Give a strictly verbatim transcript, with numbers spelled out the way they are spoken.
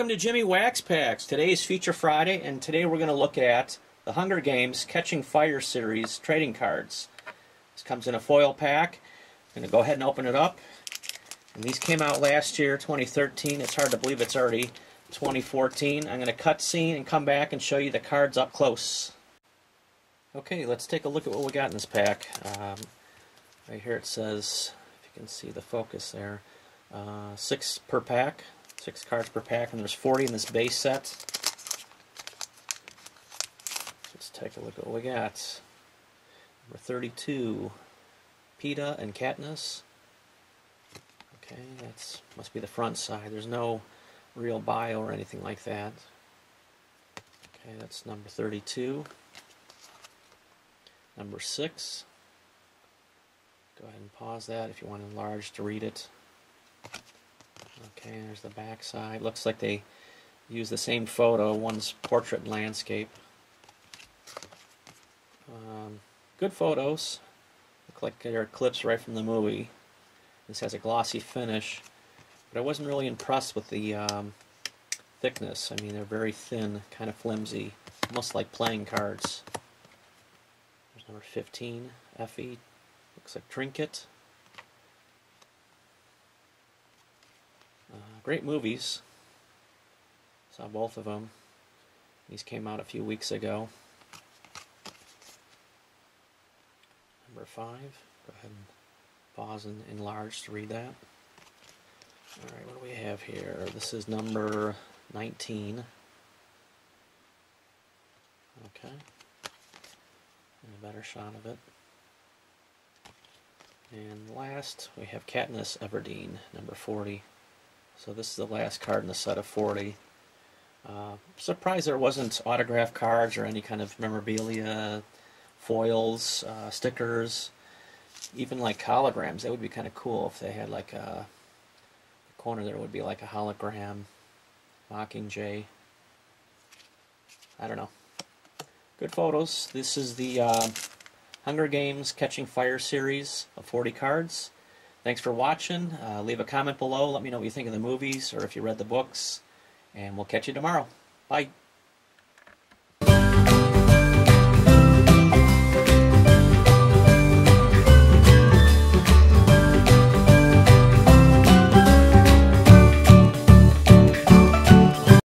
Welcome to Jimmy Wax Packs. Today is Feature Friday, and today we're going to look at the Hunger Games Catching Fire series trading cards. This comes in a foil pack. I'm going to go ahead and open it up. And these came out last year, twenty thirteen. It's hard to believe it's already twenty fourteen. I'm going to cut scene and come back and show you the cards up close. Okay, let's take a look at what we got in this pack. Um, right here it says, if you can see the focus there, uh, six per pack. Six cards per pack, and there's forty in this base set. So let's take a look at what we got. Number thirty-two, Peeta and Katniss. Okay, that's must be the front side. There's no real bio or anything like that. Okay, that's number thirty-two. Number six. Go ahead and pause that if you want to enlarge to read it. Okay, there's the back side. Looks like they use the same photo. One's portrait and landscape. Um, good photos. Look like they're clips right from the movie. This has a glossy finish, but I wasn't really impressed with the um, thickness. I mean, they're very thin, kind of flimsy, almost like playing cards. There's number fifteen, Effie. Looks like Trinket. Uh, great movies. Saw both of them. These came out a few weeks ago. Number five. Go ahead and pause and enlarge to read that. Alright, what do we have here? This is number nineteen. Okay. And a better shot of it. And last, we have Katniss Everdeen, number forty. So this is the last card in the set of forty. Uh, surprised there wasn't autograph cards or any kind of memorabilia, foils, uh, stickers, even like holograms. That would be kind of cool if they had like a, a corner there would be like a hologram, Mockingjay. I don't know. Good photos. This is the uh, Hunger Games Catching Fire series of forty cards. Thanks for watching. Uh, leave a comment below. Let me know what you think of the movies or if you read the books. And we'll catch you tomorrow. Bye.